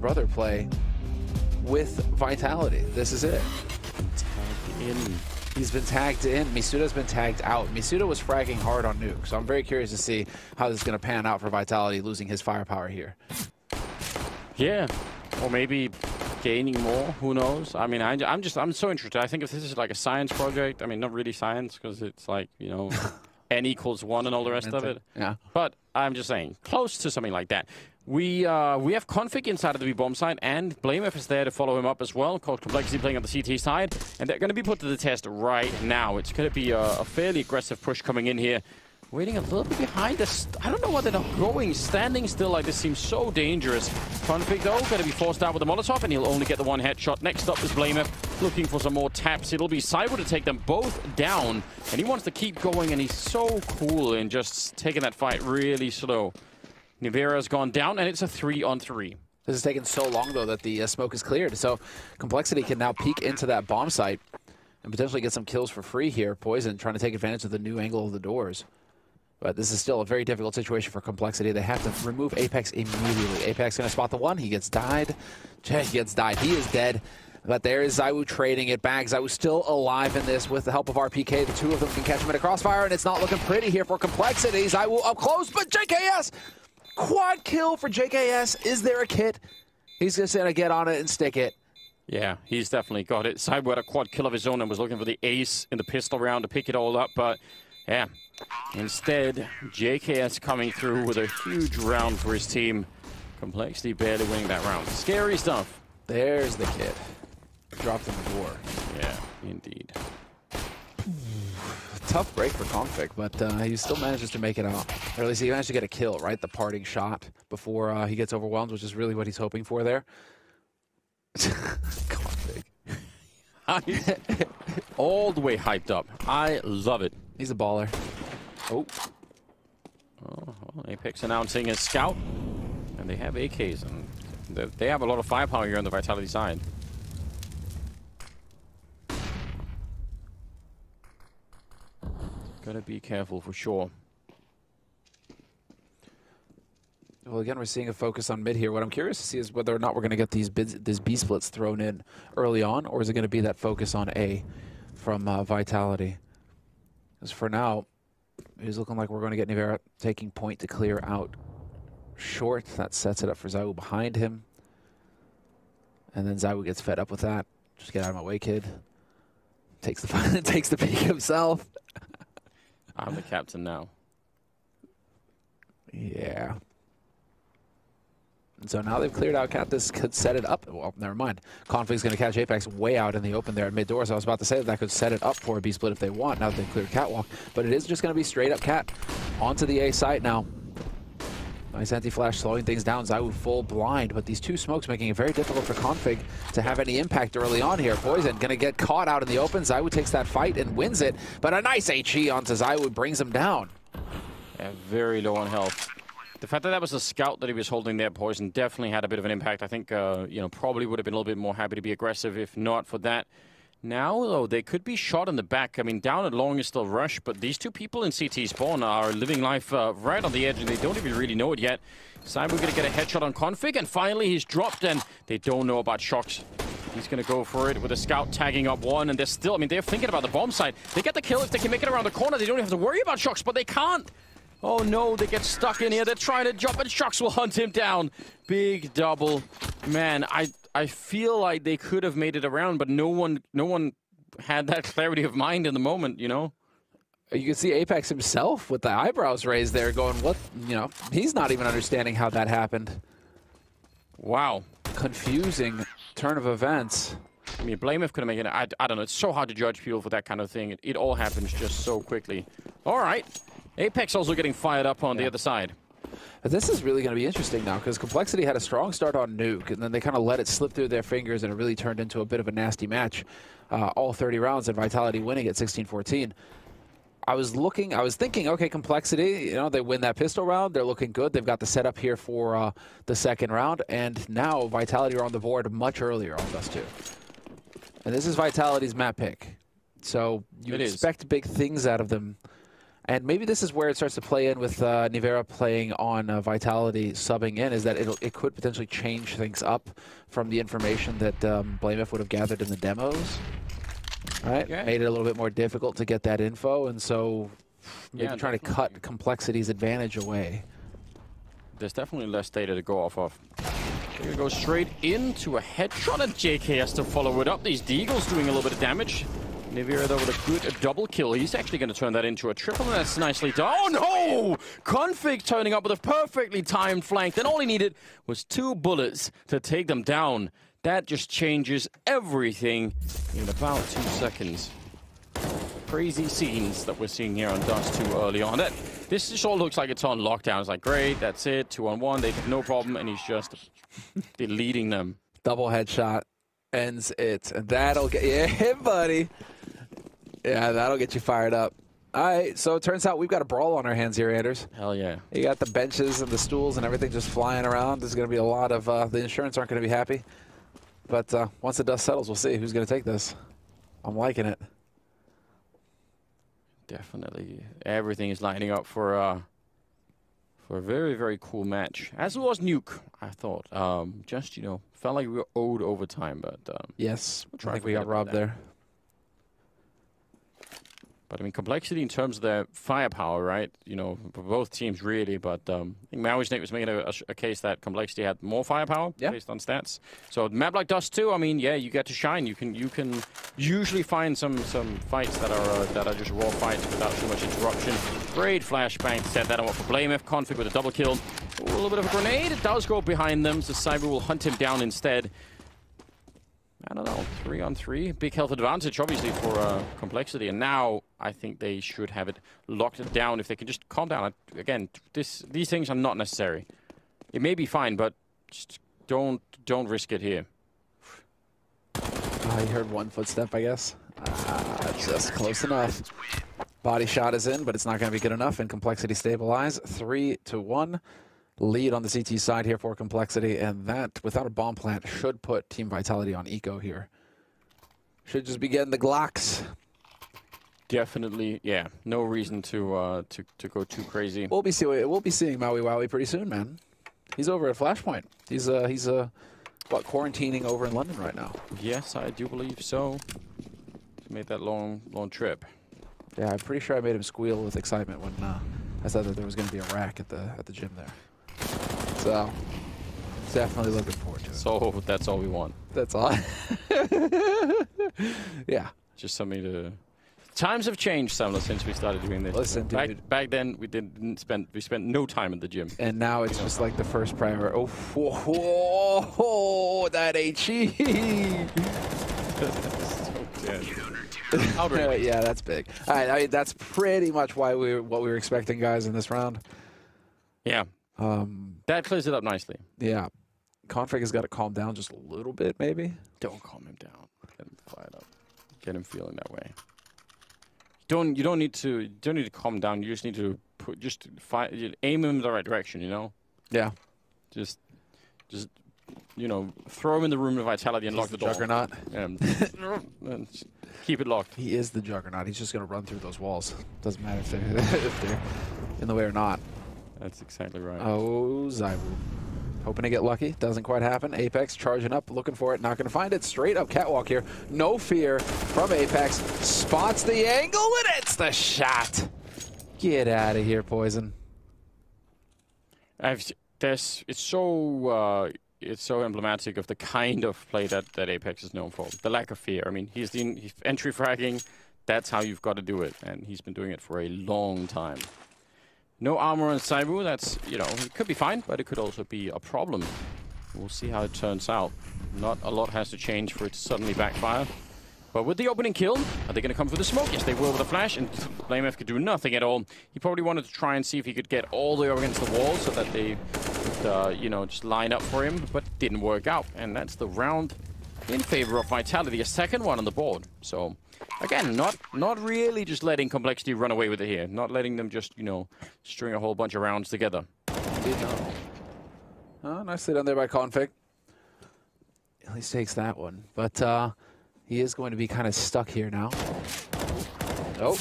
brother play with Vitality. This is it. Tagged in. He's been tagged in. Misuda's been tagged out. Misuda was fragging hard on Nuke, so I'm very curious to see how this is going to pan out for Vitality losing his firepower here. Yeah, or maybe gaining more. Who knows? I mean, I'm so interested. I think if this is like a science project, I mean, not really science because it's like, you know, N = 1 and all the rest of it. Yeah. But I'm just saying, close to something like that. We have Config inside of the B-bomb side, and BlameF is there to follow him up as well. Called Complexity playing on the CT side, and they're going to be put to the test right now. It's going to be a fairly aggressive push coming in here. Waiting a little bit behind us. I don't know why they're not going. Standing still like this seems so dangerous. Config, though, going to be forced out with the Molotov, and he'll only get the one headshot. Next up is BlameF, looking for some more taps. It'll be Saibu to take them both down, and he wants to keep going, and he's so cool in just taking that fight really slow. Nivera's gone down, and it's a 3-on-3. This has taken so long, though, that the smoke is cleared, so Complexity can now peek into that bomb site and potentially get some kills for free here. Poison trying to take advantage of the new angle of the doors. But this is still a very difficult situation for Complexity. They have to remove Apex immediately. Apex going to spot the one. He gets died. He gets died. He is dead. But there is ZywOo trading it back. ZywOo still alive in this with the help of RPK. The two of them can catch him in a crossfire, and it's not looking pretty here for Complexity. ZywOo up close, but JKS! Quad kill for JKS. Is there a kit? He's just going to get on it and stick it. Yeah, he's definitely got it. ZywOo had a quad kill of his own and was looking for the ace in the pistol round to pick it all up, but yeah. Instead, JKS coming through with a huge round for his team. Complexity barely winning that round. Scary stuff. There's the kid. Dropped in the door. Yeah, indeed. Tough break for Config, but he still manages to make it out. Or at least he managed to get a kill, right? The parting shot before he gets overwhelmed, which is really what he's hoping for there. Config. All the way hyped up. I love it. He's a baller. Oh. Oh, well, Apex announcing a scout. And they have AKs. And they have a lot of firepower here on the Vitality side. Gotta be careful for sure. Well, again, we're seeing a focus on mid here. What I'm curious to see is whether or not we're going to get these B splits thrown in early on, or is it going to be that focus on A from Vitality? Because for now, it's looking like we're going to get Nivera taking point to clear out short. That sets it up for ZywOo behind him. And then ZywOo gets fed up with that. Just get out of my way, kid. Takes the takes the peek himself. I'm the captain now. Yeah. And so now they've cleared out Cat. This could set it up. Well, never mind. Config's going to catch Apex way out in the open there at mid-door. So I was about to say that could set it up for a B-split if they want now that they've cleared Catwalk. But it is just going to be straight up Cat onto the A site now. Nice anti-flash slowing things down. ZywOo full blind, but these two smokes making it very difficult for Config to have any impact early on here. Poison going to get caught out in the open. ZywOo takes that fight and wins it. But a nice HE onto ZywOo brings him down. Yeah, very low on health. The fact that that was a scout that he was holding there, Poison, definitely had a bit of an impact. I think, you know, probably would have been a little bit more happy to be aggressive if not for that. Now, though, they could be shot in the back. I mean, down at long is still rush, but these two people in CT spawn are living life right on the edge, and they don't even really know it yet. Saibu going to get a headshot on Config, and finally he's dropped, and they don't know about Shox. He's going to go for it with a scout tagging up one, and they're still, I mean, they're thinking about the bomb site. They get the kill if they can make it around the corner. They don't have to worry about Shox, but they can't. Oh no, they get stuck in here. They're trying to jump, and Shox will hunt him down. Big double. Man, I feel like they could have made it around, but no one had that clarity of mind in the moment, you know? You can see Apex himself with the eyebrows raised there going, what, you know, he's not even understanding how that happened. Wow. Confusing turn of events. I mean, BlameF could have made it. I don't know. It's so hard to judge people for that kind of thing. It all happens just so quickly. All right. Apex also getting fired up on the other side. This is really going to be interesting now because Complexity had a strong start on Nuke, and then they kind of let it slip through their fingers, and it really turned into a bit of a nasty match. All 30 rounds, and Vitality winning at 16-14. I was thinking, okay, Complexity, you know, they win that pistol round. They're looking good. They've got the setup here for the second round, and now Vitality are on the board much earlier on Dust 2. And this is Vitality's map pick. So you expect big things out of them. And maybe this is where it starts to play in with Nivera playing on Vitality subbing in, is that it could potentially change things up from the information that BlameF would have gathered in the demos. Right? Yeah. Made it a little bit more difficult to get that info, and so maybe trying to cut Complexity's advantage away. There's definitely less data to go off of. They're going to go straight into a headshot at JKS to follow it up. These Deagles doing a little bit of damage. Nivera, though, with a good double kill. He's actually going to turn that into a triple, and that's nicely done. Oh, no! Config turning up with a perfectly timed flank. Then all he needed was 2 bullets to take them down. That just changes everything in about 2 seconds. Crazy scenes that we're seeing here on Dust 2 early on. This just all looks like it's on lockdown. It's like, great, that's it, 2-on-1, they have no problem, and he's just deleting them. Double headshot ends it, and that'll get, yeah, buddy. Yeah, that'll get you fired up. All right, so it turns out we've got a brawl on our hands here, Anders. Hell yeah. You got the benches and the stools and everything just flying around. There's going to be a lot of, the insurance aren't going to be happy. But once the dust settles, we'll see who's going to take this. I'm liking it. Definitely. Everything is lining up for a very, very cool match. As it was Nuke, I thought. Just, you know, felt like we were owed overtime, but... yes, I think we got robbed there. But, I mean, Complexity in terms of their firepower, right? You know, for both teams, really. But I think Maui Snake was making a case that Complexity had more firepower based on stats. So, map like Dust 2, I mean, yeah, you get to shine. You can usually find some fights that are just raw fights without too much interruption. Great flashbang to set that up for BlameF. Config with a double kill. Ooh, a little bit of a grenade. It does go behind them, so Saibu will hunt him down instead. I don't know, 3-on-3. Big health advantage, obviously, for Complexity. And now I think they should have it locked down if they can just calm down. Again, these things are not necessary. It may be fine, but just don't risk it here. I heard one footstep, I guess. Just close enough. Body shot is in, but it's not going to be good enough. And Complexity stabilize. 3-1. Lead on the CT side here for Complexity, and that, without a bomb plant, should put Team Vitality on eco here. Should just be getting the Glocks. Definitely, yeah. No reason to go too crazy. We'll be seeing Maui Wowie pretty soon, man. He's over at Flashpoint. He's what, quarantining over in London right now. Yes, I do believe so. He made that long trip. Yeah, I'm pretty sure I made him squeal with excitement when I said that there was going to be a rack at the gym there. So, definitely looking forward to it. So, that's all we want. That's all. Yeah. Just something to... Times have changed, Samla, since we started doing this. Listen, dude. Back then, we spent no time at the gym. And now it's just like the first priority. Oh, that HE! So good. Yeah, that's big. All right, that's pretty much what we were expecting, guys, in this round. Yeah. That clears it up nicely. Yeah. Config has got to calm down just a little bit, maybe. Don't calm him down. Get him fired up. Get him feeling that way. You don't need to calm down. You just need to aim him in the right direction, you know? Yeah. Just you know, throw him in the room of Vitality and lock the door. Juggernaut. And keep it locked. He is the Juggernaut. He's just gonna run through those walls. Doesn't matter if they're in the way or not. That's exactly right. Oh, ZywOo. Hoping to get lucky. Doesn't quite happen. Apex charging up, looking for it. Not going to find it. Straight up Catwalk here. No fear from Apex. Spots the angle, and it's the shot. Get out of here, Poison. It's so emblematic of the kind of play that Apex is known for. The lack of fear. I mean, he's entry fragging. That's how you've got to do it. And he's been doing it for a long time. No armor on Saibu, that's, you know, it could be fine, but it could also be a problem. We'll see how it turns out. Not a lot has to change for it to suddenly backfire. But with the opening kill, are they going to come for the smoke? Yes, they will with a flash, and BlameF could do nothing at all. He probably wanted to try and see if he could get all the way up against the wall so that they could, you know, just line up for him, but didn't work out. And that's the round in favor of Vitality, a second one on the board. So, again, not really just letting Complexity run away with it here. Not letting them just, you know, string a whole bunch of rounds together. Oh, nicely done there by Config. At least takes that one. But he is going to be kind of stuck here now. Oh.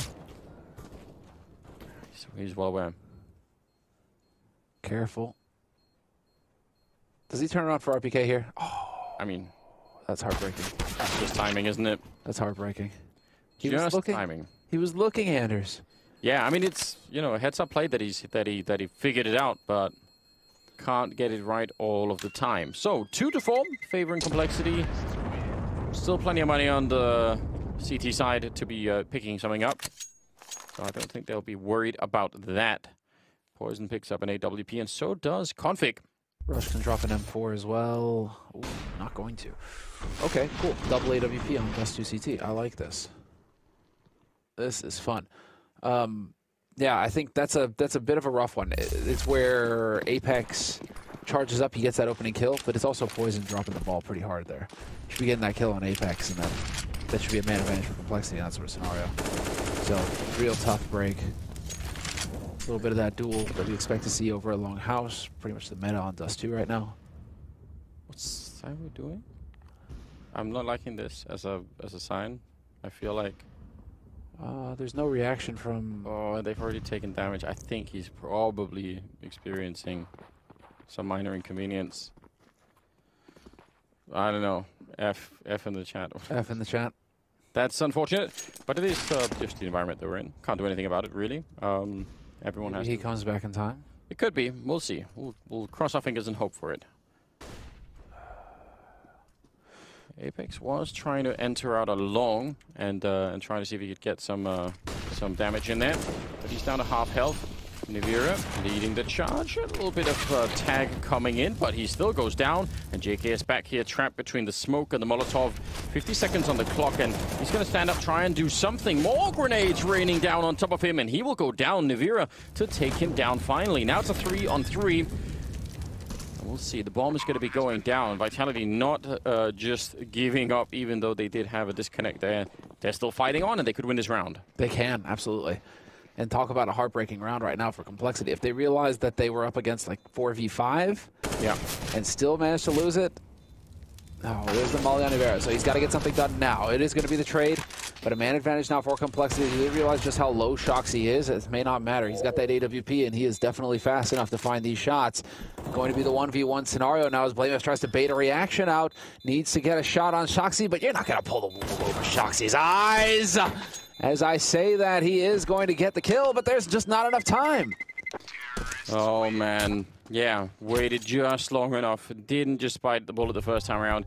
He's well aware. Careful. Does he turn around for RPK here? Oh, I mean, that's heartbreaking. That's just timing, isn't it? That's heartbreaking. He was looking. Timing. He was looking, Anders. Yeah, I mean, it's, you know, a heads-up play that he figured it out, but can't get it right all of the time. So 2 to 4, favoring Complexity. Still plenty of money on the CT side to be picking something up. So I don't think they'll be worried about that. Poison picks up an AWP, and so does Config. Rush can drop an M4 as well. Ooh, not going to. Okay, cool. Double AWP on Dust 2 CT. I like this. This is fun. Yeah, I think that's a bit of a rough one. It's where Apex charges up, he gets that opening kill, but it's also Poison dropping the ball pretty hard there. Should be getting that kill on Apex, and that should be a man advantage for Complexity in that sort of scenario. So, real tough break. A little bit of that duel that we expect to see over at Long House. Pretty much the meta on Dust 2 right now. What's Saibu doing? I'm not liking this as a sign. I feel like there's no reaction from. Oh, they've already taken damage. I think he's probably experiencing some minor inconvenience. I don't know. F in the chat. F in the chat. That's unfortunate, but it is just the environment that we're in. Can't do anything about it, really. Everyone has. Maybe he comes back in time. It could be. We'll see. We'll cross our fingers and hope for it. Apex was trying to enter out a long and trying to see if he could get some damage in there. But he's down to half health. Nivera leading the charge. A little bit of tag coming in, but he still goes down. And JKS back here, trapped between the smoke and the Molotov. 50 seconds on the clock, and he's going to stand up, try and do something. More grenades raining down on top of him, and he will go down. Nivera to take him down finally. Now it's a 3-on-3. We'll see. The bomb is going to be going down. Vitality not just giving up, even though they did have a disconnect there. They're still fighting on, and they could win this round. They can, absolutely. And talk about a heartbreaking round right now for Complexity. If they realized that they were up against like 4v5, yeah, and still managed to lose it. Oh, there's the Molly on Nivera, so he's got to get something done now. It is going to be the trade, but a man advantage now for Complexity. If they realize just how low Shox he is, it may not matter. He's got that AWP, and he is definitely fast enough to find these shots. Going to be the 1v1 scenario now as BlameF tries to bait a reaction out. Needs to get a shot on Shoxy, but you're not going to pull the wool over Shoxy's eyes. As I say that, he is going to get the kill, but there's just not enough time. Oh, man. Yeah, waited just long enough. Didn't just bite the bullet the first time around.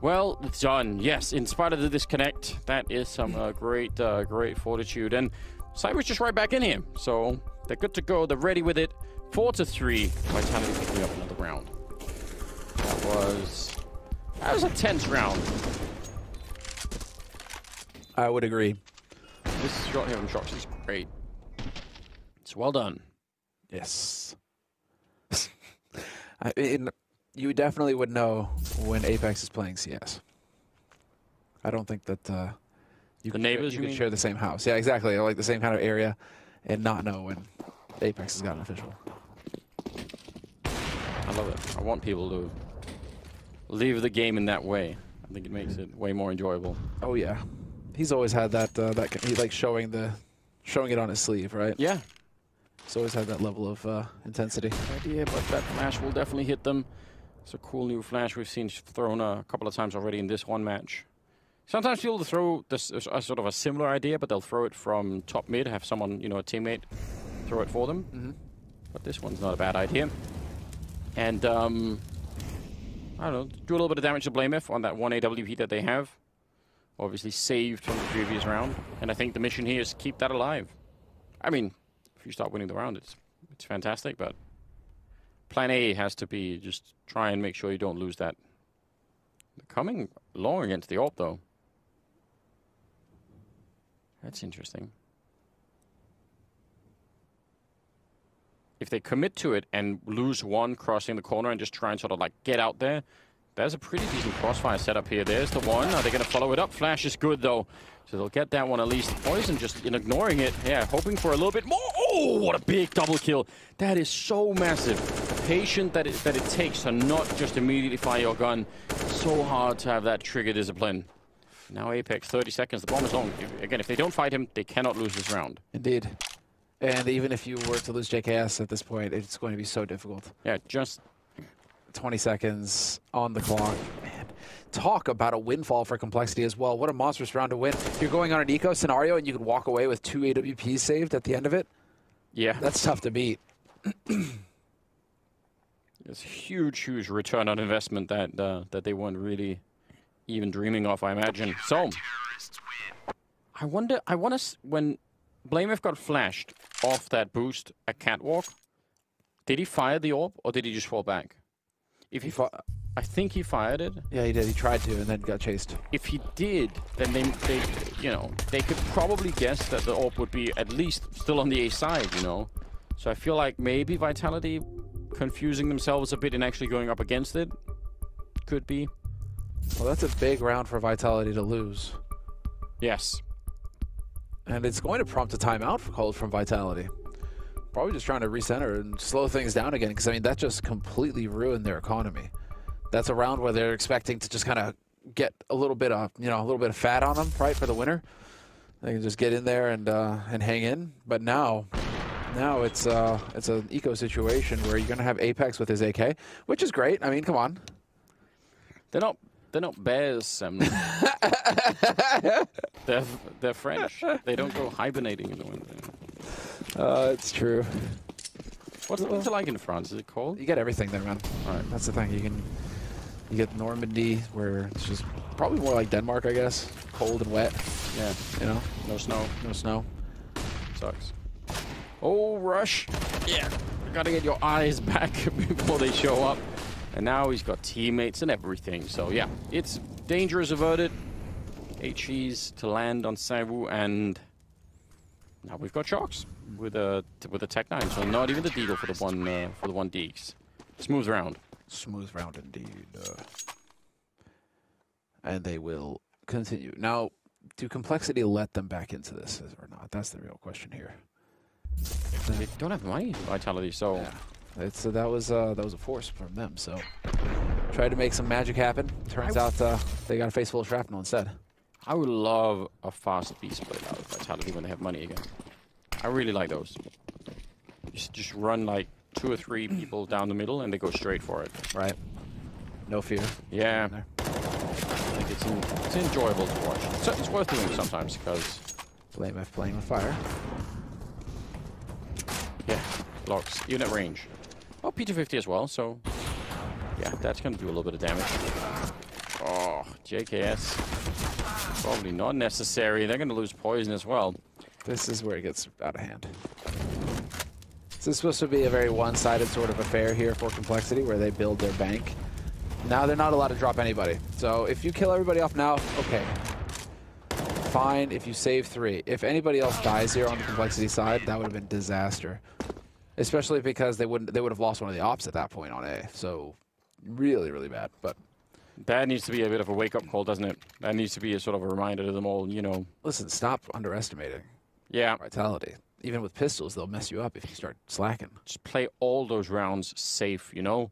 Well done. Yes, in spite of the disconnect, that is some great fortitude. And Cyber's just right back in here. So they're good to go. They're ready with it. 4-3. Vitality picking up another round. That was a tense round. I would agree. This shot here from Shox is great. It's well done. Yes. I mean, you definitely would know when Apex is playing CS. I don't think that you could share the same house. Yeah, exactly. Like the same kind of area and not know when Apex has got an official. I love it. I want people to leave the game in that way. I think it makes it way more enjoyable. Oh, yeah. He's always had that, he likes showing it on his sleeve, right? Yeah. It's always had that level of intensity. Yeah, but that flash will definitely hit them. It's a cool new flash we've seen thrown a couple of times already in this one match. Sometimes people throw this sort of a similar idea, but they'll throw it from top mid, have someone, you know, a teammate throw it for them. Mm-hmm. But this one's not a bad idea. And I don't know, do a little bit of damage to BlameF on that one AWP that they have. Obviously saved from the previous round, and I think the mission here is keep that alive. I mean, if you start winning the round, it's fantastic, but plan A has to be just try and make sure you don't lose that. They're coming long against the AWP, though. That's interesting. If they commit to it and lose one crossing the corner and just try and sort of like get out there, there's a pretty decent crossfire setup here. There's the one. Are they going to follow it up? Flash is good, though. So they'll get that one at least. Poison just in ignoring it. Yeah, hoping for a little bit more. Oh, what a big double kill. That is so massive. The patience that it takes to not just immediately fire your gun. So hard to have that trigger discipline. Now Apex, 30 seconds. The bomb is long. Again, if they don't fight him, they cannot lose this round. Indeed. And even if you were to lose JKS at this point, it's going to be so difficult. Yeah, just 20 seconds on the clock. Man, talk about a windfall for Complexity as well. What a monstrous round to win. You're going on an eco scenario, and you can walk away with 2 AWPs saved at the end of it. Yeah. That's tough to beat. It's huge, huge return on investment that they weren't really even dreaming of, I imagine. So, I wonder when BlameF got flashed off that boost at Catwalk, did he fire the orb or did he just fall back? If he I think he fired it. Yeah, he did. He tried to and then got chased. If he did, then they you know, they could probably guess that the orb would be at least still on the A side, you know. So I feel like maybe Vitality confusing themselves a bit and actually going up against it could be. Well, that's a big round for Vitality to lose. Yes. And it's going to prompt a timeout for Cold from Vitality. Probably just trying to recenter and slow things down again, because, I mean, that just completely ruined their economy. That's a round where they're expecting to just kind of get a little bit of, you know, a little bit of fat on them, right, for the winner. They can just get in there and hang in. But now... Now it's an eco situation where you're gonna have Apex with his AK, which is great. I mean, come on. They're not bears, Sam. they're French. They don't go hibernating in the winter. It's true. What's it like in France? Is it cold? You get everything there, man. All right, that's the thing. You get Normandy, where it's just probably more like Denmark, I guess. Cold and wet. Yeah. You know, no snow. No snow. Sucks. Oh, rush. Yeah. You gotta get your eyes back before they show up. And now he's got teammates and everything. So, yeah. It's dangerous averted. HE's to land on Saibu, and now we've got Shox with a Tech 9. So not even the Deagle for the one Deags. Smooth round. Smooth round indeed. And they will continue. Now, do Complexity let them back into this or not? That's the real question here. They don't have money, Vitality, so... Yeah. It's, that was a force from them, so... Tried to make some magic happen. Turns out they got a face full of shrapnel instead. I would love a fast beast split out of Vitality when they have money again. I really like those. You just run, like, 2 or 3 people down the middle, and they go straight for it. Right. No fear. Yeah. Like it's enjoyable to watch. So it's worth doing sometimes, because... BlameF playing with fire. Yeah, blocks, unit range. Oh, P250 as well, so... Yeah, that's gonna do a little bit of damage. Oh, JKS. Probably not necessary. They're gonna lose poison as well. This is where it gets out of hand. This is supposed to be a very one-sided sort of affair here for Complexity, where they build their bank. Now they're not allowed to drop anybody. So if you kill everybody off now, okay. Fine if you save 3. If anybody else dies here on the Complexity side, that would have been disaster. Especially because they would have lost one of the ops at that point on A. So really, really bad. But that needs to be a bit of a wake-up call, doesn't it? That needs to be a sort of a reminder to them all, you know. Listen, stop underestimating. Yeah. Vitality. Even with pistols, they'll mess you up if you start slacking. Just play all those rounds safe, you know.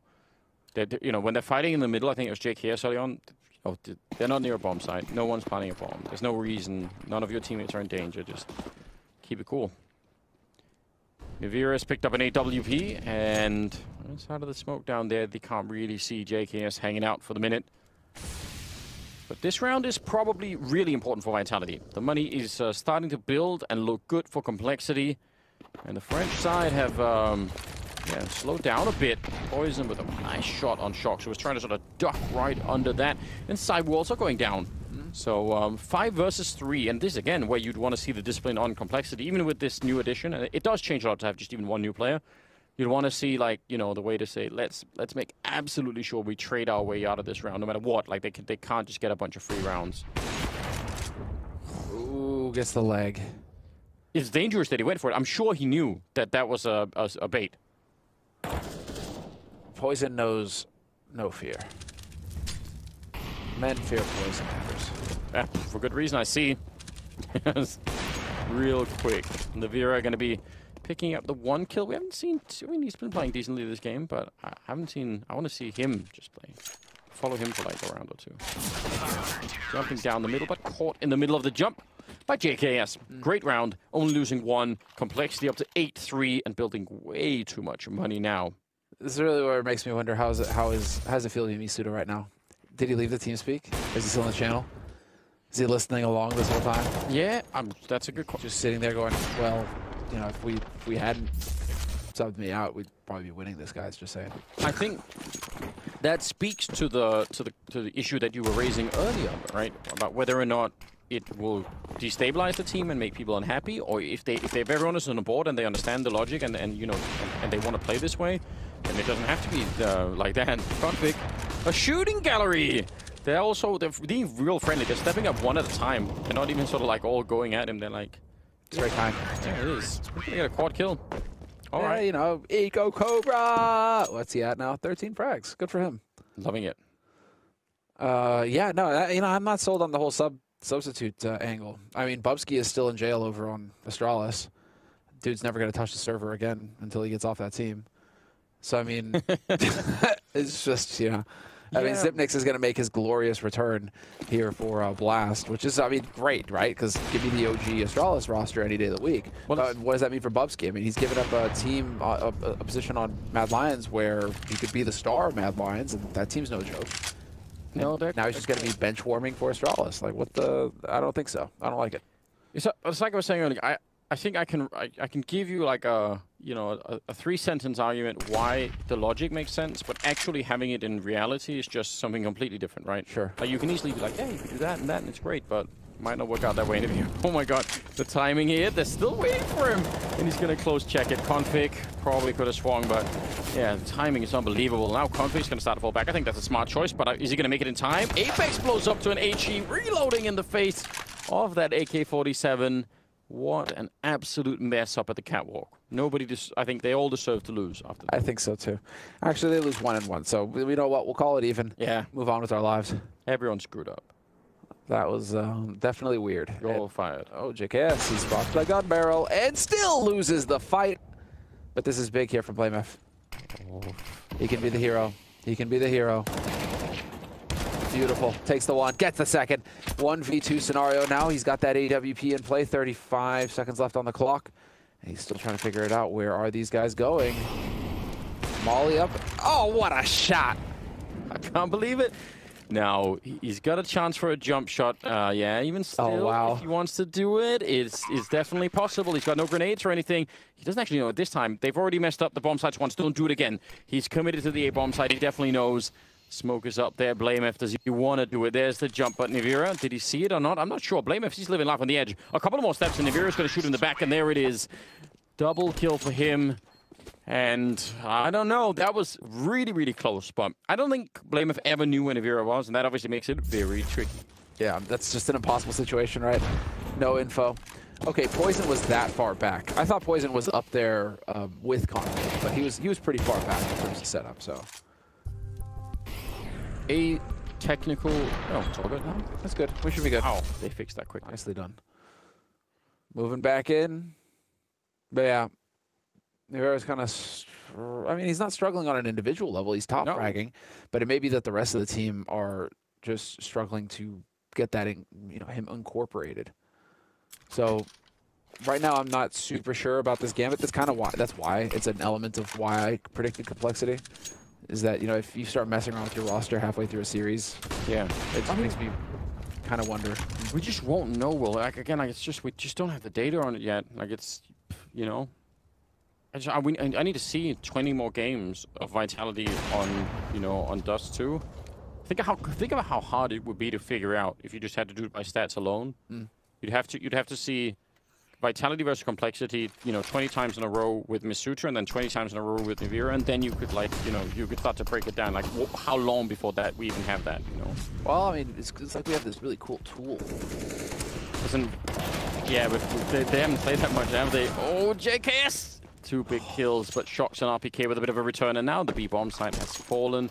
You know, when they're fighting in the middle, I think it was JKS early on. Oh, they're not near a bomb site. No one's planting a bomb. There's no reason. None of your teammates are in danger. Just keep it cool. Nivera's picked up an AWP, and on the side of the smoke down there, they can't really see JKS hanging out for the minute. But this round is probably really important for Vitality. The money is starting to build and look good for Complexity. And the French side have yeah, slowed down a bit. Poison with a nice shot on Shox. He was trying to sort of duck right under that. And Cyber also going down. Mm-hmm. So 5 versus 3. And this, again, where you'd want to see the discipline on Complexity. Even with this new addition, and it does change a lot to have just even one new player. You'd want to see, like, you know, the way to say, let's make absolutely sure we trade our way out of this round, no matter what. Like, they can't just get a bunch of free rounds. Ooh, gets the leg. It's dangerous that he went for it. I'm sure he knew that that was a bait. Poison knows no fear. Men fear poison matters. Yeah, for good reason, I see. Real quick. Nivera going to be picking up the 1 kill. We haven't seen... I mean, he's been playing decently this game, but I haven't seen... I want to see him just play. Follow him for like a round or 2. Jumping down the middle, but caught in the middle of the jump. by JKS. Great round, only losing one. Complexity up to 8-3 and building way too much money now. This is really where it makes me wonder how does it feel to be Misuda right now? Did he leave the team speak? Is he still on the channel? Is he listening along this whole time? Yeah, that's a good question. Just sitting there going, well, you know, if we hadn't subbed me out, we'd probably be winning this, guys. Just saying. I think that speaks to the issue that you were raising earlier, right? About whether or not it will destabilize the team and make people unhappy, or if everyone is on the board and they understand the logic and you know and they want to play this way, then it doesn't have to be like that. Config, a shooting gallery. They're also being real friendly. They're stepping up one at a time. They're not even sort of like all going at him. They're like, it's very kind. Yeah, it is. They get a quad kill. All right, you know, Eco Cobra. What's he at now? 13 frags. Good for him. Loving it. Yeah, no, you know, I'm not sold on the whole substitute angle. I mean, Bubzkji is still in jail over on Astralis. Dude's never going to touch the server again until he gets off that team. So, I mean, it's just, you know. I mean, Zipnix is going to make his glorious return here for Blast, which is, I mean, great, right? Because give me the OG Astralis roster any day of the week. Well, what does that mean for Bubzkji? I mean, he's given up a team, a position on Mad Lions where he could be the star of Mad Lions, and that team's no joke. No, now he's just going to be bench warming for Astralis. Like, what the? I don't think so. I don't like it. It's like I was saying earlier. I think I can give you like a, you know, a 3-sentence argument why the logic makes sense, but actually having it in reality is just something completely different, right? Sure. Like you can easily be like, yeah, you can do that, and it's great, but it might not work out that way in a view. Oh my God, the timing here, they're still waiting for him, and he's gonna close check it. Config probably could have swung, but yeah, the timing is unbelievable. Now Config's gonna start to fall back. I think that's a smart choice, but is he gonna make it in time? Apex blows up to an HE, reloading in the face of that AK-47. What an absolute mess up at the Catwalk. Nobody just, I think they all deserve to lose after that. I think so too. Actually, they lose 1-1. So we know what, we'll call it even. Yeah. Move on with our lives. Everyone screwed up. That was definitely weird. You're all fired. Oh, JKS is boxed by gun barrel and still loses the fight. But this is big here from BlameF. Oh. He can be the hero. He can be the hero. Beautiful. Takes the one, gets the second. 1v2 scenario now. He's got that AWP in play. 35 seconds left on the clock. And he's still trying to figure it out. Where are these guys going? Molly up. Oh, what a shot. I can't believe it. Now, he's got a chance for a jump shot. Yeah, even still, oh, wow. If he wants to do it, it's definitely possible. He's got no grenades or anything. He doesn't actually know it this time. They've already messed up the bomb sites once. Don't do it again. He's committed to the A bomb site. He definitely knows. Smoke is up there. BlameF, does he want to do it? There's the jump, but Nivera, did he see it or not? I'm not sure. BlameF, he's living life on the edge. A couple more steps, and Nivera's going to shoot in the back, and there it is. Double kill for him. And I don't know. That was really, really close, but I don't think BlameF ever knew where Nivera was, and that obviously makes it very tricky. Yeah, that's just an impossible situation, right? No info. Okay, Poison was that far back. I thought Poison was up there with Config, but he was pretty far back in terms of setup, so... A technical... Oh, it's all good now. That's good. We should be good. Oh, they fixed that quick. Nicely done. Moving back in. But yeah, Nivera's kind of... I mean, he's not struggling on an individual level. He's top fragging. But it may be that the rest of the team are just struggling to get that, in, you know, him incorporated. So... Right now, I'm not super sure about this gambit. That's kind of why. That's why it's an element of why I predicted complexity. Is that, you know, if you start messing around with your roster halfway through a series, yeah, it just makes me kind of wonder. We just won't know, Will. Like again, like, it's just we just don't have the data on it yet. Like it's, you know, I need to see 20 more games of Vitality on, you know, on Dust 2. Think about how hard it would be to figure out if you just had to do it by stats alone. Mm. You'd have to see Vitality versus Complexity, you know, 20 times in a row with Misuda, and then 20 times in a row with Nivera, and then you could, like, you know, you could start to break it down. Like, how long before that we even have that, you know? Well, I mean, it's like we have this really cool tool. Listen, yeah, but they haven't played that much, have they? Oh, JKS! Two big kills, but Shox and RPK with a bit of a return, and now the B bomb site has fallen.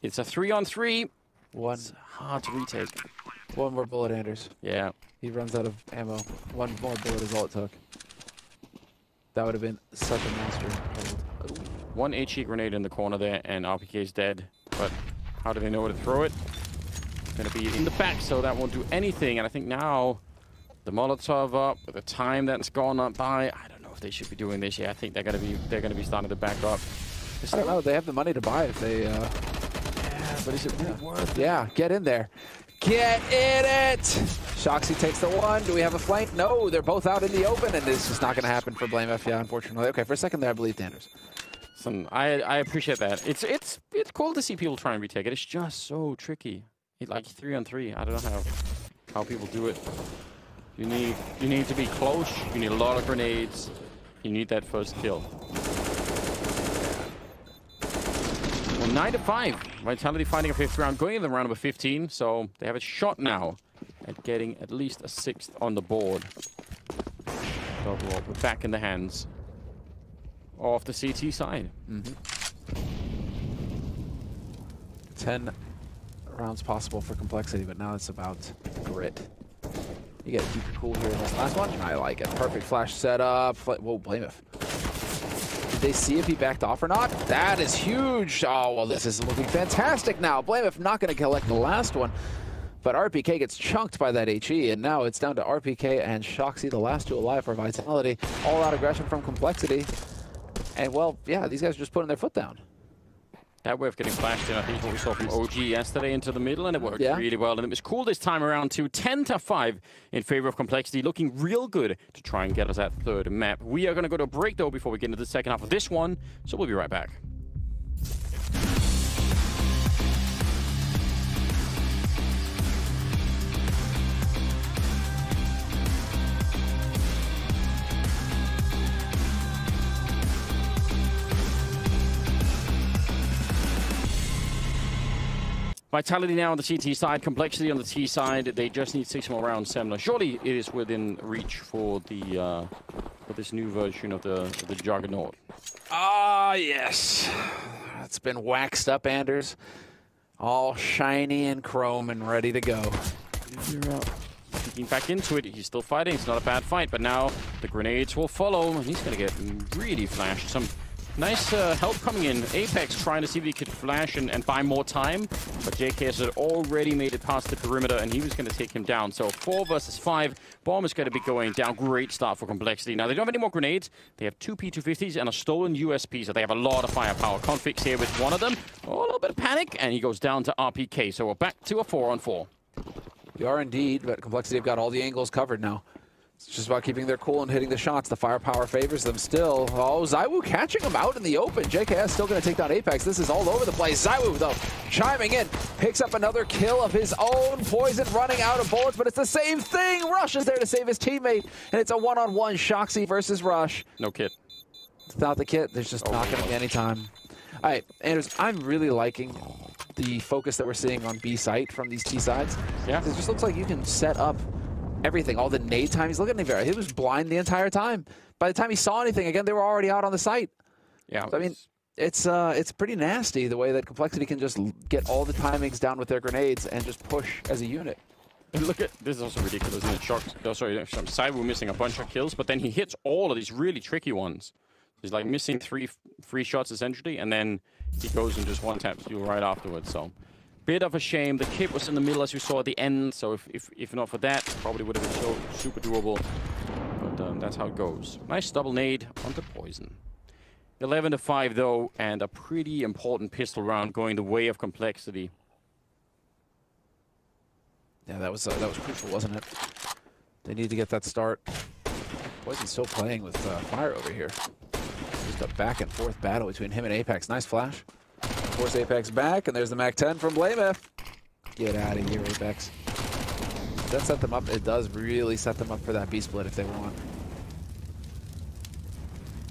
It's a 3-on-3. One. It's hard to retake. One more bullet, Anders. Yeah. He runs out of ammo. One more bullet is all it took. That would have been such a monster. One HE grenade in the corner there, and RPK's dead. But how do they know where to throw it? It's going to be in the back, so that won't do anything. And I think now the Molotov up, with the time that's gone up by. I don't know if they should be doing this. Yeah, I think they're gonna be starting to back up. I don't know. They have the money to buy if they. Yeah, but is it really worth it? Yeah, get in there. Get in it! Shoxy takes the one. Do we have a flank? No, they're both out in the open, and this is not going to happen for BlameF, yeah, unfortunately. Okay, for a second there, I believed Anders. Listen, I appreciate that. It's cool to see people try and retake it. It's just so tricky. It's like 3-on-3. I don't know how people do it. You need to be close. You need a lot of grenades. You need that first kill. Well, 9-5. Vitality finding a fifth round, going into round number 15, so they have a shot now at getting at least a sixth on the board. Double up, back in the hands off the CT side. Mm-hmm. 10 rounds possible for Complexity, but now it's about grit. You get to keep your cool here in this last one. I like it. Perfect flash setup. Whoa, BlameF. They see if he backed off or not. That is huge. Oh, well, this is looking fantastic now. BlameF not going to collect the last one, but RPK gets chunked by that HE, and now it's down to RPK and Shoxy, the last two alive for Vitality. All-out aggression from Complexity, and, well, yeah, these guys are just putting their foot down. That wave getting flashed in, I think, what we saw from OG yesterday into the middle, and it worked really well. And it was cool this time around, too. 10-5 in favor of Complexity, looking real good to try and get us that third map. We are going to go to a break, though, before we get into the second half of this one, so we'll be right back. Vitality now on the CT side, Complexity on the T side. They just need 6 more rounds, similar. Surely it is within reach for the for this new version of the Juggernaut. Ah, yes. It's been waxed up, Anders. All shiny and chrome and ready to go. You're up. Getting back into it. He's still fighting. It's not a bad fight, but now the grenades will follow, and he's going to get really flashed. Some nice help coming in. Apex trying to see if he could flash and buy more time, but JKS had already made it past the perimeter, and he was going to take him down. So 4 versus 5. Bomb is going to be going down. Great start for Complexity. Now, they don't have any more grenades. They have 2 P250s and a stolen USP, so they have a lot of firepower. Config's here with one of them. Oh, a little bit of panic, and he goes down to RPK. So we're back to a 4-on-4. We are indeed, but Complexity have got all the angles covered now. It's just about keeping their cool and hitting the shots. The firepower favors them still. Oh, ZywOo catching him out in the open. JKS still going to take down Apex. This is all over the place. ZywOo, though, chiming in. Picks up another kill of his own. Poison running out of bullets, but it's the same thing. Rush is there to save his teammate, and it's a one-on-one. Shoxy versus Rush. No kit. It's not the kit. There's just not going to be any time. All right, Anders, I'm really liking the focus that we're seeing on B site from these T sides. Yeah. It just looks like you can set up everything, all the nade times. Look at Nivera. He was blind the entire time. By the time he saw anything, again, they were already out on the site. Yeah. So, I mean, it's pretty nasty the way that Complexity can just get all the timings down with their grenades and just push as a unit. And look at this, is also ridiculous, isn't it? Shox, oh, sorry, Saibu missing a bunch of kills, but then he hits all of these really tricky ones. He's like missing three shots essentially, and then he goes and just one taps you right afterwards. So, bit of a shame. The kit was in the middle, as you saw at the end, so if not for that, probably would have been so super doable. But that's how it goes. Nice double nade onto Poison. 11-5, though, and a pretty important pistol round going the way of Complexity. Yeah, that was crucial, wasn't it? They need to get that start. Poison's still playing with fire over here. Just a back and forth battle between him and Apex. Nice flash. Force Apex back, and there's the MAC-10 from BlameF. Get out of here, Apex. Does that set them up? It does really set them up for that B-split if they want.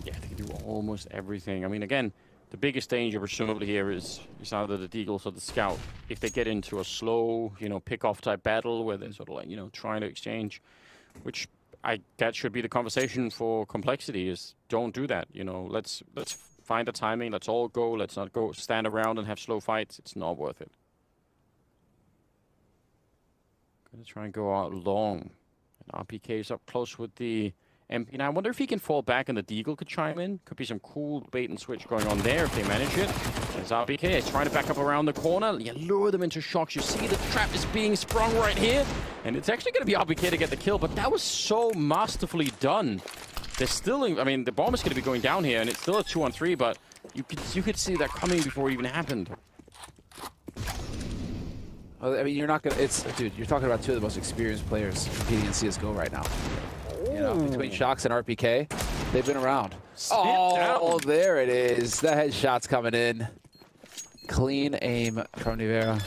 Yeah, they can do almost everything. I mean, again, the biggest danger presumably here is either the Deagles or the Scout. If they get into a slow, you know, pick-off type battle where they're sort of like, you know, trying to exchange, which that should be the conversation for Complexity is don't do that, you know, let's find the timing, let's all go, let's not go stand around and have slow fights. It's not worth it. Gonna try and go out long. And RPK's up close with the MP9. I wonder if he can fall back and the Deagle could chime in. Could be some cool bait and switch going on there if they manage it. There's RPK. He's trying to back up around the corner. You lure them into Shox. You see the trap is being sprung right here. And it's actually going to be RPK to get the kill, but that was so masterfully done. They're still, I mean, the bomb is going to be going down here, and it's still a 2-on-3, but you could see that coming before it even happened. I mean, you're not going to, dude, you're talking about two of the most experienced players competing in CSGO right now. You know, between Shox and RPK, they've been around. Oh, there it is. The headshot's coming in. Clean aim from Nivera.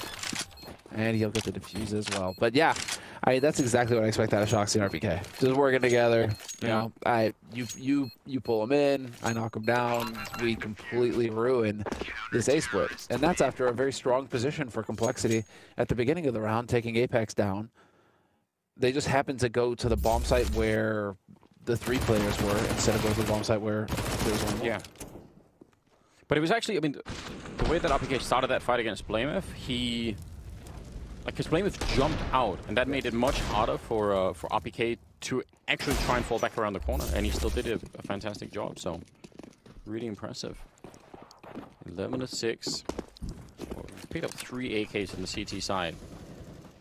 And he'll get the defuse as well. But yeah, I mean, that's exactly what I expect out of Shox and RPK. Just working together. You know, you pull him in, I knock him down. We completely ruin this A split. And that's after a very strong position for Complexity at the beginning of the round, taking Apex down. They just happened to go to the bomb site where the three players were instead of going to the bomb site where there was only one. Yeah. But it was actually, I mean, the way that RPK started that fight against BlameF, he... Like, his BlameF jumped out, and that made it much harder for RPK to actually try and fall back around the corner, and he still did a fantastic job, so really impressive. 11-6. Picked up 3 AKs on the CT side,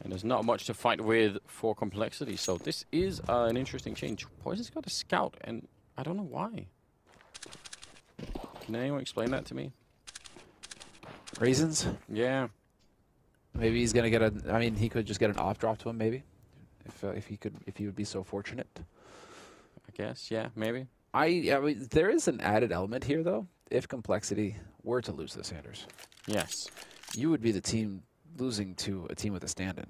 and there's not much to fight with for Complexity, so this is an interesting change. Poison's got a scout, and I don't know why. Can anyone explain that to me? Reasons? Yeah. Maybe he's gonna get a. I mean, he could just get an op drop to him, maybe, if he would be so fortunate. I guess, yeah, maybe. I mean, there is an added element here, though. If Complexity were to lose this, Anders, yes, you would be the team losing to a team with a stand-in,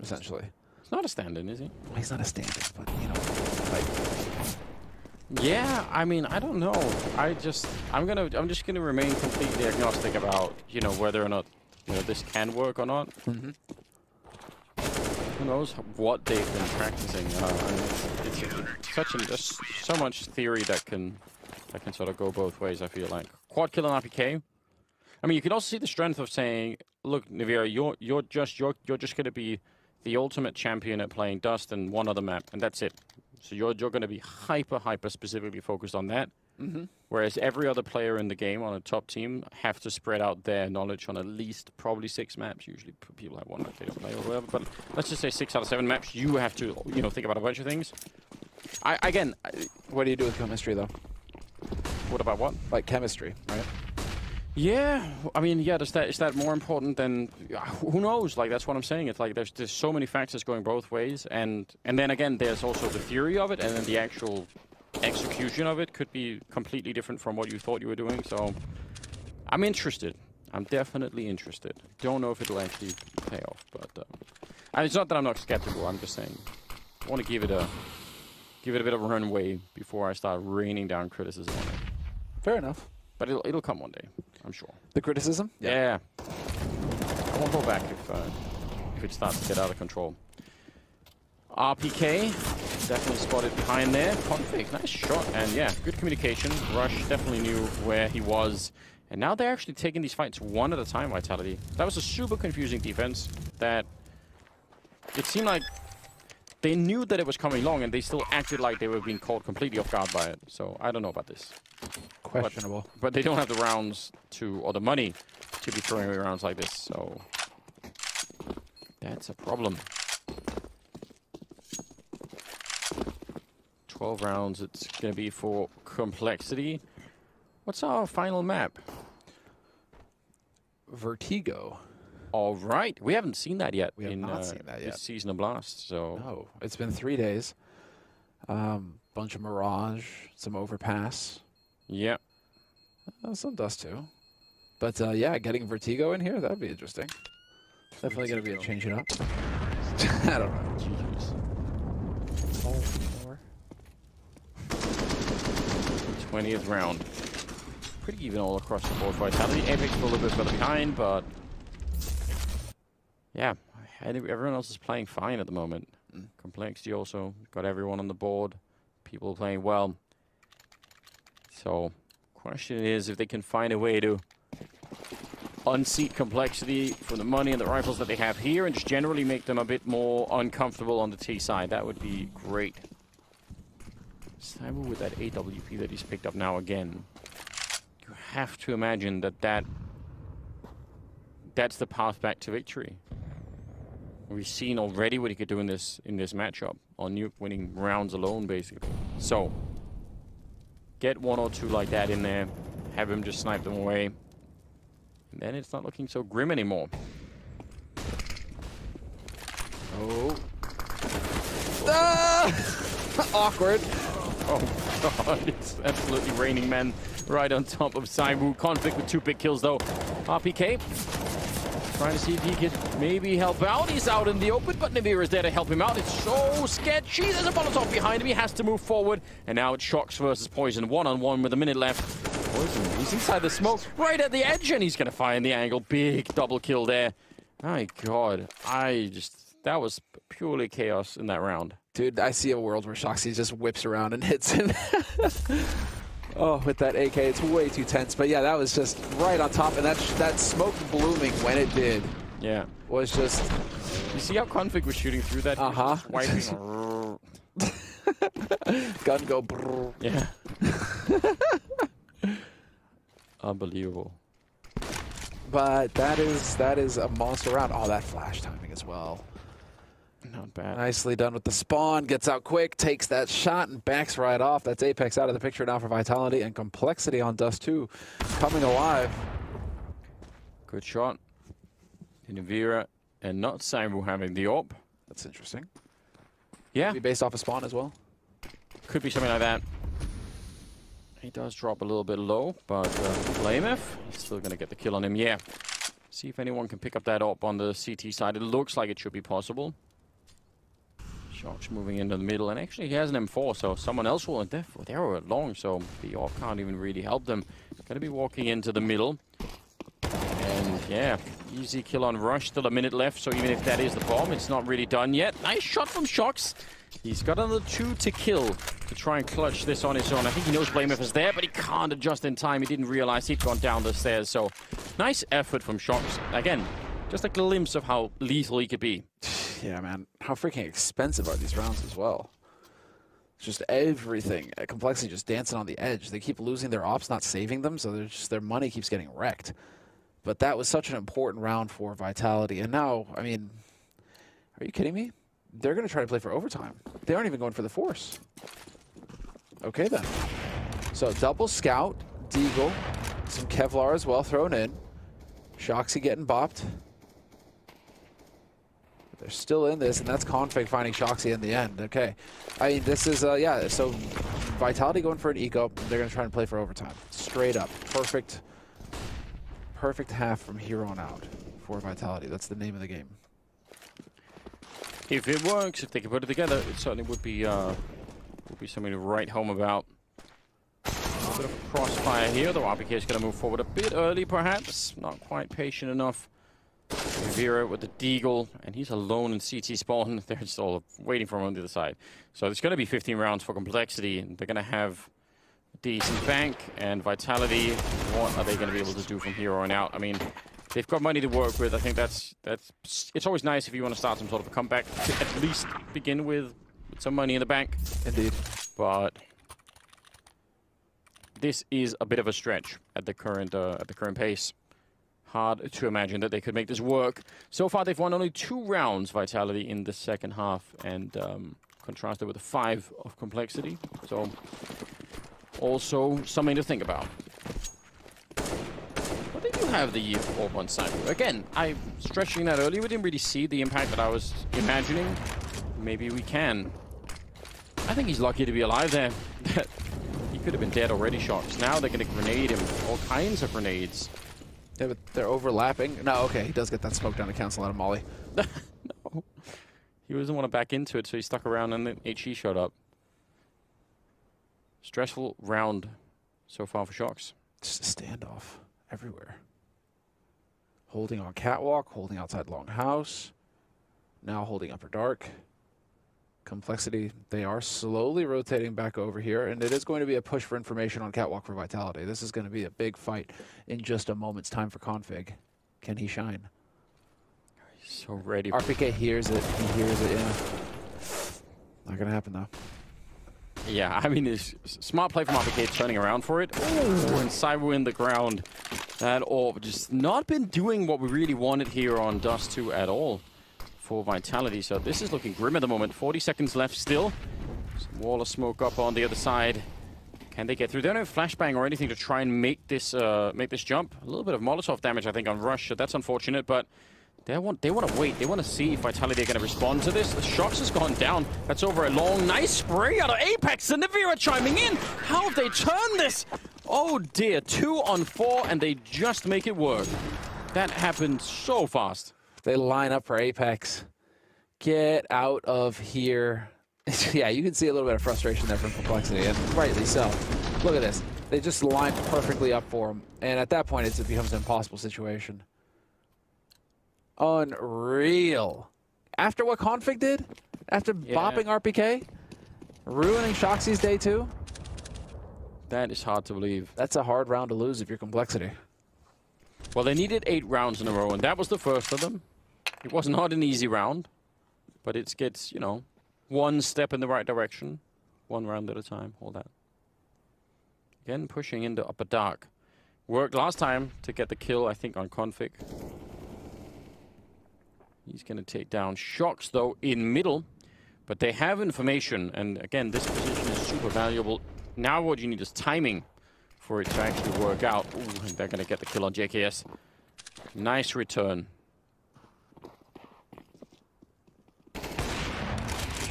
essentially. He's not a stand-in, is he? Well, he's not a stand-in, but you know. Like, yeah, I mean, I don't know. I'm just gonna remain completely agnostic about whether or not. You know, this can work or not. Who knows what they've been practicing? There's so much theory that can sort of go both ways. I feel like quad kill on RPK. I mean, you can also see the strength of saying, "Look, Nivera, you're just going to be the ultimate champion at playing Dust and one other map, and that's it. So you're going to be hyper specifically focused on that." Whereas every other player in the game on a top team have to spread out their knowledge on at least probably 6 maps. Usually people have one map they don't play or whatever, but let's just say 6 out of 7 maps. You have to, think about a bunch of things. What do you do with chemistry, though? What about what? Like chemistry, right? Yeah, I mean, yeah. Is that more important than who knows? Like that's what I'm saying. It's like there's so many factors going both ways, and then again, there's also the theory of it, and then the actual execution of it could be completely different from what you thought you were doing. So I'm interested. I'm definitely interested. Don't know if it'll actually pay off, but and it's not that I'm not skeptical. I'm just saying I want to give it a bit of runway before I start raining down criticism on it. Fair enough. But it'll come one day, I'm sure. The criticism? Yeah. I won't go back if it starts to get out of control. RPK, definitely spotted behind there. Config, nice shot, and yeah, good communication. Rush definitely knew where he was. And now they're actually taking these fights one at a time, Vitality. That was a super confusing defense that it seemed like they knew that it was coming along and they still acted like they were being caught completely off guard by it. So I don't know about this. Questionable. But they don't have the rounds to, or the money to be throwing away rounds like this, so that's a problem. 12 rounds, it's going to be for Complexity. What's our final map? Vertigo. All right. We haven't seen that yet. We have not seen that yet. This season of Blast, so... No. It's been 3 days. Bunch of Mirage, some Overpass. Yeah. Some Dust 2. But, yeah, getting Vertigo in here, that'd be interesting. Definitely going to be a change it up. I don't know. Jesus. Oh. 20th round. Pretty even all across the board. Vitality. Apex a little bit further behind, but... Yeah, everyone else is playing fine at the moment. Complexity also got everyone on the board. People playing well. So, question is if they can find a way to unseat Complexity for the money and the rifles that they have here and just generally make them a bit more uncomfortable on the T side. That would be great. Saibu with that AWP that he's picked up now again. You have to imagine that that's the path back to victory. We've seen already what he could do in this matchup on Nuke winning rounds alone, basically. So get one or two like that in there, have him just snipe them away, and then it's not looking so grim anymore. Oh, ah! Awkward. Oh god, it's absolutely raining men right on top of Saibu. Config with two big kills though. RPK. Trying to see if he could maybe help out. He's out in the open, but Nivera is there to help him out. It's so sketchy. There's a Molotov behind him. He has to move forward. And now it's Shox versus Poison. One-on-one with a minute left. Poison, he's inside the smoke right at the edge, and he's going to find the angle. Big double kill there. My god. That was purely chaos in that round. Dude, I see a world where Shox just whips around and hits him. Oh, with that AK, it's way too tense. But yeah, that was just right on top, and that smoke blooming when it did. Yeah, was just. You see how Config was shooting through that? Uh huh. Wiping. Gun go. Brrr. Yeah. Unbelievable. But that is a monster round. Oh, that flash timing as well. Not bad. Nicely done with the spawn. Gets out quick, takes that shot, and backs right off. That's Apex out of the picture now for Vitality, and Complexity on Dust 2 coming alive. Good shot. Nivera and not Saibu having the AWP. That's interesting. Yeah. Could be based off a spawn as well. Could be something like that. He does drop a little bit low, but BlameF is still going to get the kill on him. Yeah. See if anyone can pick up that AWP on the CT side. It looks like it should be possible. Shox moving into the middle, and actually he has an M4, so someone else will. They're long, so the AWP can't even really help them. Going to be walking into the middle, and yeah, easy kill on Rush. Still a minute left, so even if that is the bomb, it's not really done yet. Nice shot from Shox. He's got another two to kill to try and clutch this on his own. I think he knows BlameF is there, but he can't adjust in time. He didn't realize he'd gone down the stairs, so nice effort from Shox. Again, just a glimpse of how lethal he could be. Yeah, man. How freaking expensive are these rounds as well? It's just everything. Complexity just dancing on the edge. They keep losing their ops, not saving them, so their money keeps getting wrecked. But that was such an important round for Vitality. And now, I mean, are you kidding me? They're going to try to play for overtime. They aren't even going for the force. Okay, then. So double Scout, Deagle, some Kevlar as well thrown in. Shoxy getting bopped. They're still in this, and that's Config finding Shoxy in the end. Okay. I mean, this is, yeah, so Vitality going for an eco. They're going to try and play for overtime. Straight up. Perfect. Perfect half from here on out for Vitality. That's the name of the game. If it works, if they can put it together, it certainly would be something to write home about. A bit of crossfire here, though RPK is going to move forward a bit early, perhaps. Not quite patient enough. Nivera with the Deagle, and he's alone in CT spawn. They're just all waiting for him on the other side. So it's going to be 15 rounds for Complexity, and they're going to have a decent bank. And Vitality, what are they going to be able to do from here on out? I mean, they've got money to work with. I think that's. It's always nice if you want to start some sort of a comeback to at least begin with some money in the bank. Indeed. But this is a bit of a stretch at the current pace. Hard to imagine that they could make this work. So far, they've won only 2 rounds, Vitality, in the second half, and contrasted with the 5 of Complexity. So, also something to think about. But they do have the AWP on Cyber. Again, I'm stretching that earlier. We didn't really see the impact that I was imagining. Maybe we can. I think he's lucky to be alive there. He could have been dead already, Shox. Now they're going to grenade him. All kinds of grenades. Yeah, but they're overlapping. No, okay, he does get that smoke down to cancel out of Molly. No. He doesn't want to back into it, so he stuck around and then HE showed up. Stressful round so far for Shox. Just a standoff everywhere. Holding on Catwalk, holding outside Longhouse. Now holding Upper Dark. Complexity, they are slowly rotating back over here, and it is going to be a push for information on Catwalk for Vitality. This is going to be a big fight in just a moment's time for Config. Can he shine? He's so ready. RPK hears it. He hears it, yeah. Not going to happen, though. Yeah, I mean, it's smart play from RPK turning around for it. Ooh, and Saibu in the ground. That orb just not been doing what we really wanted here on Dust 2 at all for Vitality. So this is looking grim at the moment. 40 seconds left still. Some wall of smoke up on the other side. Can they get through? They don't have flashbang or anything to try and make this jump. A little bit of Molotov damage, I think, on Rush. So that's unfortunate, but they want to wait. They want to see if Vitality are going to respond to this. The Shox has gone down. That's over a long, nice spray out of Apex. And Nivera chiming in. How have they turned this? Oh dear, 2 on 4, and they just make it work. That happened so fast. They line up for Apex. Get out of here. Yeah, you can see a little bit of frustration there from Complexity, and rightly so. Look at this. They just lined perfectly up for him, and at that point, it becomes an impossible situation. Unreal. After what Config did? After bopping RPK? Ruining Shoxy's day too? That is hard to believe. That's a hard round to lose if you're Complexity. Well, they needed 8 rounds in a row, and that was the first of them. It was not an easy round, but it gets, you know, one step in the right direction, one round at a time, all that. Again, pushing into upper dark. Worked last time to get the kill, I think, on Config. He's going to take down Shox, though, in middle. But they have information, and again, this position is super valuable. Now what you need is timing for it to actually work out. Ooh, and they're going to get the kill on JKS. Nice return.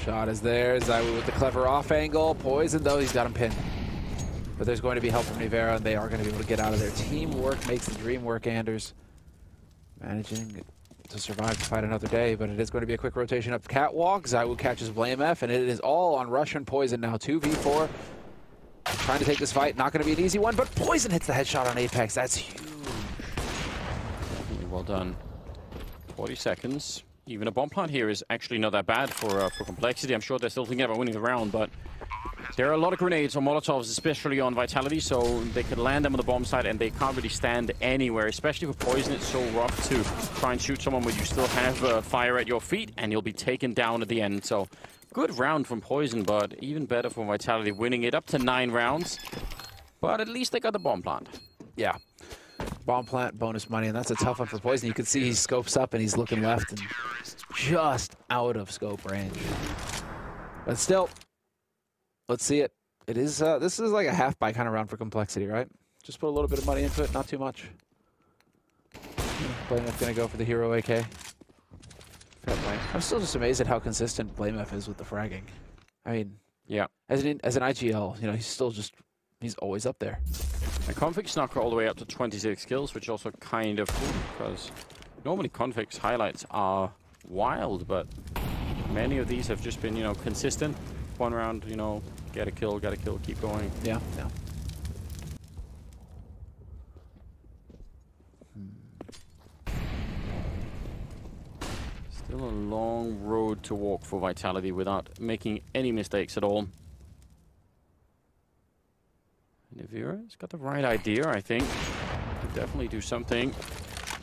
Shot is there. ZywOo with the clever off angle. Poison, though, he's got him pinned. But there's going to be help from Nivera, and they are going to be able to get out of there. Teamwork makes the dream work, Anders. Managing to survive to fight another day, but it is going to be a quick rotation up Catwalk. ZywOo catches BlameF, and it is all on Russian Poison now. 2v4. Trying to take this fight. Not going to be an easy one, but Poison hits the headshot on Apex. That's huge. Definitely well done. 40 seconds. Even a bomb plant here is actually not that bad for Complexity. I'm sure they're still thinking about winning the round, but there are a lot of grenades or Molotovs, especially on Vitality, so they can land them on the bomb side, and they can't really stand anywhere, especially for Poison. It's so rough to try and shoot someone where you still have fire at your feet, and you'll be taken down at the end. So good round from Poison, but even better from Vitality, winning it up to 9 rounds. But at least they got the bomb plant. Yeah. Bomb plant, bonus money, and that's a tough one for Poison. You can see he scopes up and he's looking left and just out of scope range. But still, let's see it. It is this is like a half buy kind of round for Complexity, right? Just put a little bit of money into it, not too much. BlameF gonna go for the hero AK. Fair play. I'm still just amazed at how consistent BlameF is with the fragging. I mean, yeah. As an IGL, you know, he's always up there. And Config snuck all the way up to 26 kills, which also kind of cool, because normally Config's highlights are wild, but many of these have just been, you know, consistent. One round, you know, get a kill, keep going. Yeah, yeah. Still a long road to walk for Vitality without making any mistakes at all. Nivera's got the right idea, I think. Could definitely do something.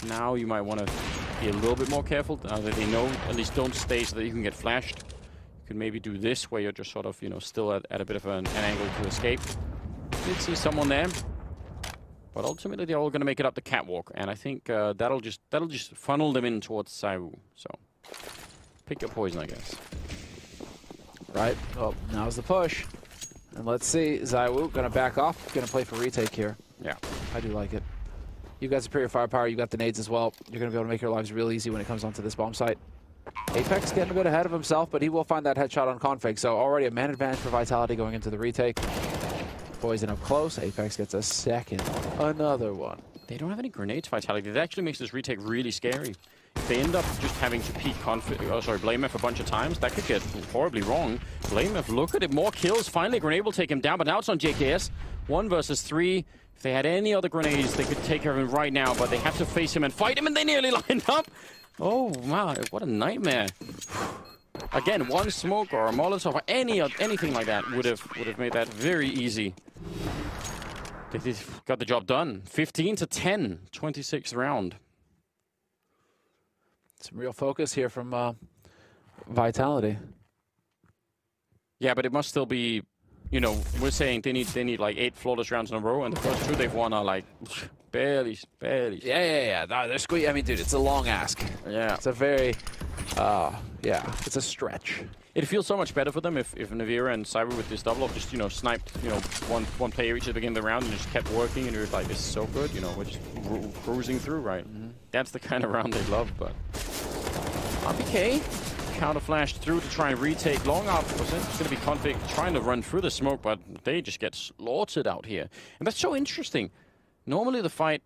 Now you might want to be a little bit more careful. Now that they know, at least don't stay so that you can get flashed. You can maybe do this, where you're just sort of, you know, still at a bit of an angle to escape. Did see someone there. But ultimately, they're all going to make it up the Catwalk. And I think that'll just funnel them in towards ZywOo. So, pick your poison, I guess. Right. Oh, now's the push. And let's see, ZywOo gonna back off, gonna play for retake here. Yeah. I do like it. You got superior firepower, you got the nades as well. You're gonna be able to make your lives real easy when it comes onto this bomb site. Apex getting a good ahead of himself, but he will find that headshot on Config, so already a man advantage for Vitality going into the retake. Poison up close, Apex gets a second. Another one. They don't have any grenades, Vitality. That actually makes this retake really scary. If they end up just having to peek BlameF a bunch of times, that could get horribly wrong. BlameF, look at it, more kills. Finally, a grenade will take him down, but now it's on JKS. 1 versus 3. If they had any other grenades, they could take care of him right now, but they have to face him and fight him, and they nearly lined up. Oh, wow, what a nightmare. Again, one smoke or a Molotov or anything like that would have made that very easy. They got the job done. 15 to 10, 26th round. Some real focus here from Vitality. Yeah, but it must still be you know, we're saying they need like 8 flawless rounds in a row, and the first 2 they've won are like barely. Yeah. They're squeaky. I mean, dude, it's a long ask. Yeah. It's a very, yeah, it's a stretch. It feels so much better for them if Nivera and Cyber with this double up just, you know, sniped, you know, one player each at the beginning of the round and just kept working, and it was like, it's so good, you know, we're just cruising through, right? Mm-hmm. That's the kind of round they love, but... RPK counter flashed through to try and retake long up. It's going to be Config trying to run through the smoke, but they just get slaughtered out here. And that's so interesting. Normally the fight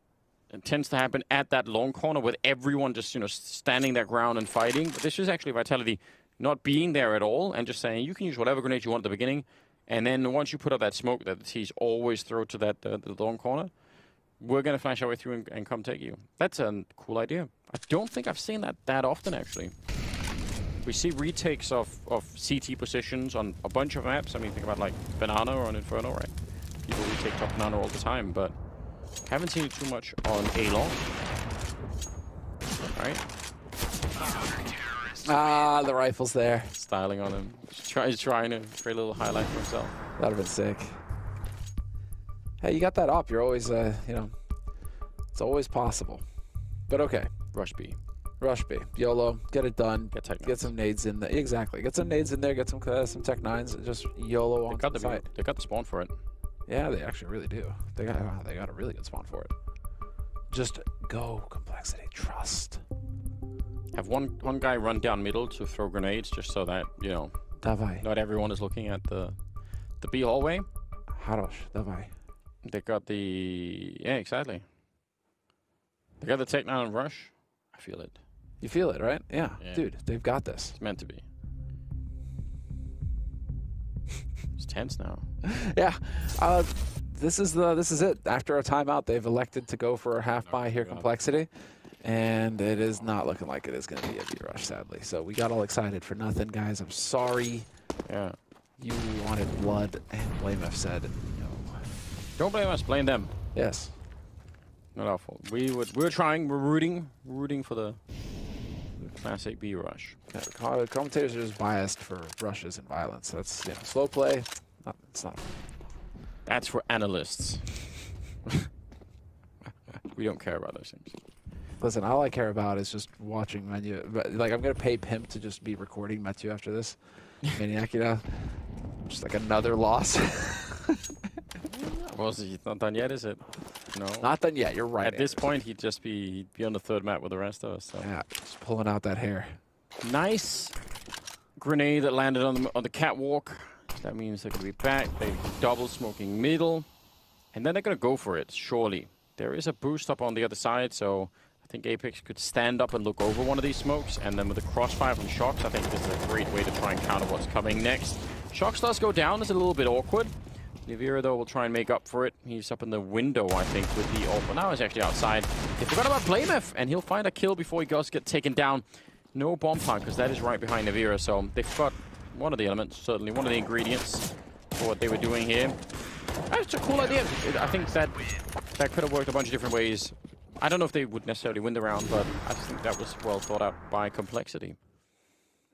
tends to happen at that long corner with everyone just, you know, standing their ground and fighting, but this is actually Vitality not being there at all, and just saying you can use whatever grenade you want at the beginning, and then once you put up that smoke that the T's always throw to that the long corner, we're going to flash our way through and come take you. That's a cool idea. I don't think I've seen that often, actually. We see retakes of CT positions on a bunch of maps. I mean, think about, like, Banana or on Inferno, right? People retake top Banana all the time, but haven't seen it too much on A-Long. All right. Ah, the rifle's there. Styling on him. He's trying to create a little highlight for himself. That would have been sick. Hey, you got that op. You're always, you know, it's always possible. But okay. Rush B. Rush B. YOLO. Get it done. Get tech nines. Get some nades in there. Exactly. Get some nades in there. Get some tech nines. Just YOLO on the site. They got the spawn for it. Yeah, they actually really do. They got, wow, they got a really good spawn for it. Just go, Complexity. Trust. Have one guy run down middle to throw grenades, just so that, you know, Davai. Not everyone is looking at the B hallway. Harosh, Davai. They got the... Yeah, exactly. They got the tech nine and rush. I feel it. You feel it, right? Yeah. Dude, they've got this. It's meant to be. It's tense now. Yeah. This is it. After a timeout, they've elected to go for a half buy here, Complexity. And it is not looking like it is going to be a B-Rush, sadly. So we got all excited for nothing, guys. I'm sorry. Yeah. You wanted blood, and BlameF said no. Don't blame us. Blame them. Yes. Not our fault. We were trying. We're rooting for the classic B-Rush. Yeah, commentators are just biased for rushes and violence. That's, you know, slow play. It's not. That's for analysts. We don't care about those things. Listen, all I care about is just watching Menu. Like, I'm going to pay Pimp to just be recording Mathieu after this. Maniac, you know? Just like another loss. Well, it's not done yet, is it? No. Not done yet, you're right. At this point, he'd just be on the third map with the rest of us. So. Yeah, just pulling out that hair. Nice grenade that landed on the catwalk. That means they're going to be back. They double smoking middle. And then they're going to go for it, surely. There is a boost up on the other side, so... I think Apex could stand up and look over one of these smokes, and then with the crossfire from Shox, I think this is a great way to try and counter what's coming next. Shox does go down, it's a little bit awkward. Nivera, though, will try and make up for it. He's up in the window, I think, with the AWP. Now he's actually outside. They forgot about BlameF, and he'll find a kill before he does get taken down. No bomb plant, because that is right behind Nivera, so they've got one of the elements, certainly one of the ingredients for what they were doing here. That's a cool idea. I think that could have worked a bunch of different ways. I don't know if they would necessarily win the round, but I just think that was well thought out by Complexity.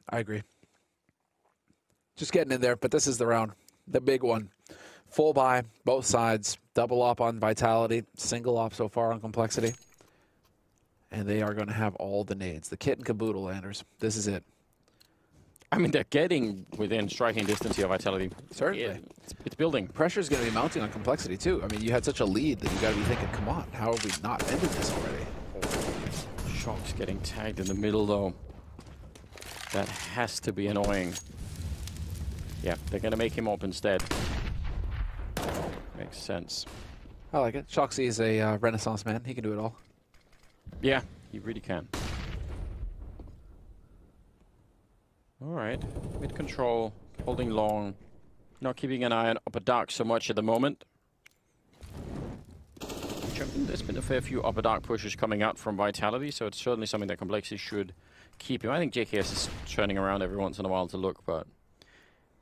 I agree. Just getting in there, but this is the round. The big one. Full buy, both sides. Double op on Vitality. Single op so far on Complexity. And they are going to have all the nades. The kit and caboodle, Landers. This is it. I mean, they're getting within striking distance here, Vitality. Certainly. Yeah, it's building. Pressure's going to be mounting on Complexity, too. I mean, you had such a lead that you got to be thinking, come on, how have we not ended this already? Shox getting tagged in the middle, though. That has to be annoying. Yeah, they're going to make him up instead. Makes sense. I like it. Shox is a renaissance man. He can do it all. Yeah, he really can. All right, mid control, holding long, not keeping an eye on upper dark so much at the moment. There's been a fair few upper dark pushes coming out from Vitality, so it's certainly something that Complexity should keep him. I think JKS is turning around every once in a while to look, but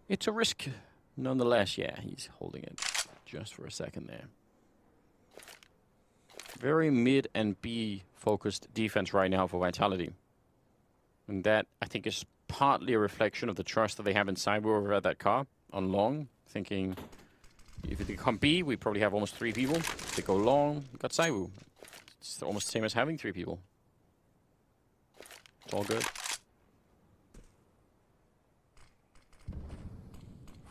it's a risk nonetheless. Yeah, he's holding it just for a second there. Very mid and B focused defense right now for Vitality. And that, I think, is partly a reflection of the trust that they have in Saibu over at that car on long. Thinking if it become B, we probably have almost 3 people. If they go long, we got ZywOo. It's almost the same as having 3 people. It's all good.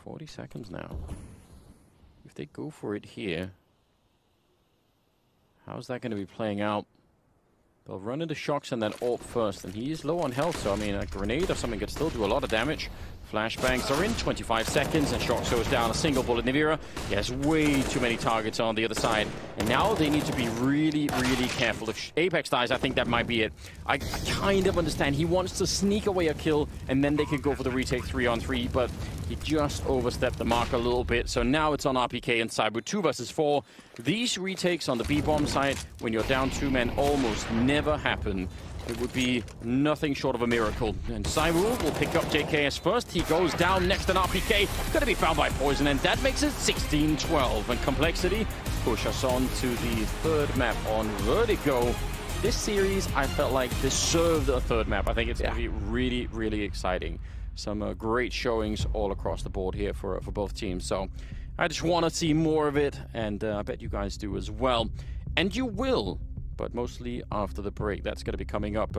40 seconds now. If they go for it here, how's that going to be playing out? They'll run into Shox and then AWP first, and he is low on health, so I mean a grenade or something could still do a lot of damage. Flashbangs are in 25 seconds, and Shox goes down a single bullet. Nivera, he has way too many targets on the other side, and now they need to be really, really careful. If Apex dies, I think that might be it. I kind of understand. He wants to sneak away a kill, and then they could go for the retake 3-on-3, but he just overstepped the mark a little bit. So now it's on RPK and Saibu, 2 versus 4. These retakes on the B-bomb side, when you're down 2 men, almost never happen. It would be nothing short of a miracle. And Saibu will pick up JKS first. He goes down next on RPK. Gonna be found by Poison, and that makes it 16-12. And Complexity push us on to the 3rd map on Vertigo. This series, I felt like, deserved a 3rd map. I think it's gonna be really, really exciting. Some great showings all across the board here for both teams. So I just want to see more of it, and I bet you guys do as well. And you will, but mostly after the break. That's going to be coming up.